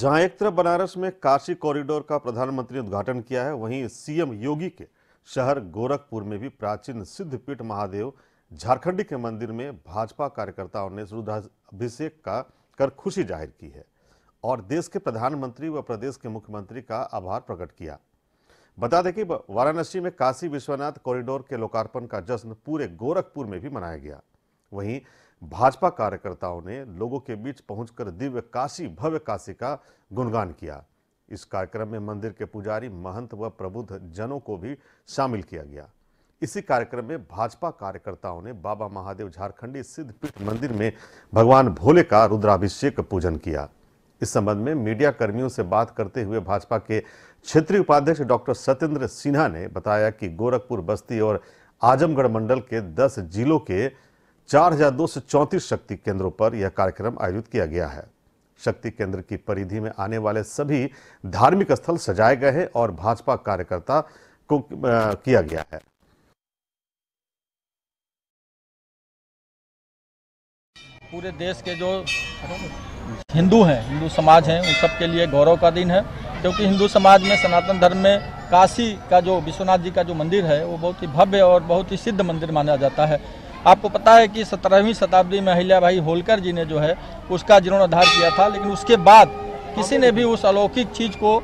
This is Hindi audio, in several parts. जहां एक तरफ बनारस में काशी कॉरिडोर का प्रधानमंत्री ने उद्घाटन किया है, वहीं सीएम योगी के शहर गोरखपुर में भी प्राचीन सिद्धपीठ महादेव झारखंडी के मंदिर में भाजपा कार्यकर्ताओं ने रुद्राभिषेक कर खुशी जाहिर की है और देश के प्रधानमंत्री व प्रदेश के मुख्यमंत्री का आभार प्रकट किया। बता दें कि वाराणसी में काशी विश्वनाथ कॉरिडोर के लोकार्पण का जश्न पूरे गोरखपुर में भी मनाया गया। वहीं भाजपा कार्यकर्ताओं ने लोगों के बीच पहुंचकर दिव्य काशी भव्य काशी का गुणगान किया। इस कार्यक्रम में मंदिर के पुजारी महंत व प्रबुद्ध जनों को भी शामिल किया गया। इसी कार्यक्रम में भाजपा कार्यकर्ताओं ने बाबा महादेव झारखंडी सिद्धपीठ मंदिर में भगवान भोले का रुद्राभिषेक पूजन किया। इस संबंध में मीडिया कर्मियों से बात करते हुए भाजपा के क्षेत्रीय उपाध्यक्ष डॉक्टर सत्येंद्र सिन्हा ने बताया कि गोरखपुर बस्ती और आजमगढ़ मंडल के 10 जिलों के 4234 शक्ति केंद्रों पर यह कार्यक्रम आयोजित किया गया है। शक्ति केंद्र की परिधि में आने वाले सभी धार्मिक स्थल सजाए गए हैं और भाजपा कार्यकर्ता को किया गया है। पूरे देश के जो हिंदू हैं, हिंदू समाज हैं, उन सबके लिए गौरव का दिन है, क्योंकि हिंदू समाज में सनातन धर्म में काशी का जो विश्वनाथ जी का जो मंदिर है वो बहुत ही भव्य और बहुत ही सिद्ध मंदिर माना जाता है। आपको पता है कि 17वीं शताब्दी में अहिल्या भाई होलकर जी ने जो है उसका जीर्णोद्धार किया था, लेकिन उसके बाद किसी ने भी उस अलौकिक चीज़ को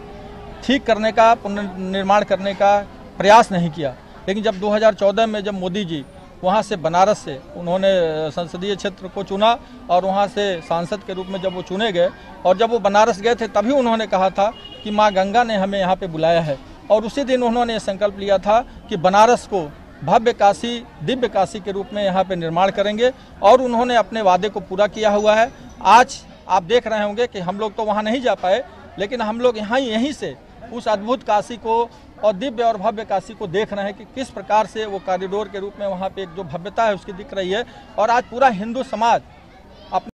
ठीक करने का, पुनर्निर्माण करने का प्रयास नहीं किया। लेकिन जब 2014 में जब मोदी जी वहाँ से बनारस से उन्होंने संसदीय क्षेत्र को चुना और वहाँ से सांसद के रूप में जब वो चुने गए और जब वो बनारस गए थे, तभी उन्होंने कहा था कि माँ गंगा ने हमें यहाँ पे बुलाया है और उसी दिन उन्होंने ये संकल्प लिया था कि बनारस को भव्य काशी दिव्य काशी के रूप में यहाँ पे निर्माण करेंगे और उन्होंने अपने वादे को पूरा किया हुआ है। आज आप देख रहे होंगे कि हम लोग तो वहाँ नहीं जा पाए, लेकिन हम लोग यहीं से उस अद्भुत काशी को और दिव्य और भव्य काशी को देख रहे हैं कि किस प्रकार से वो कॉरिडोर के रूप में वहाँ पे एक जो भव्यता है उसकी दिख रही है। और आज पूरा हिंदू समाज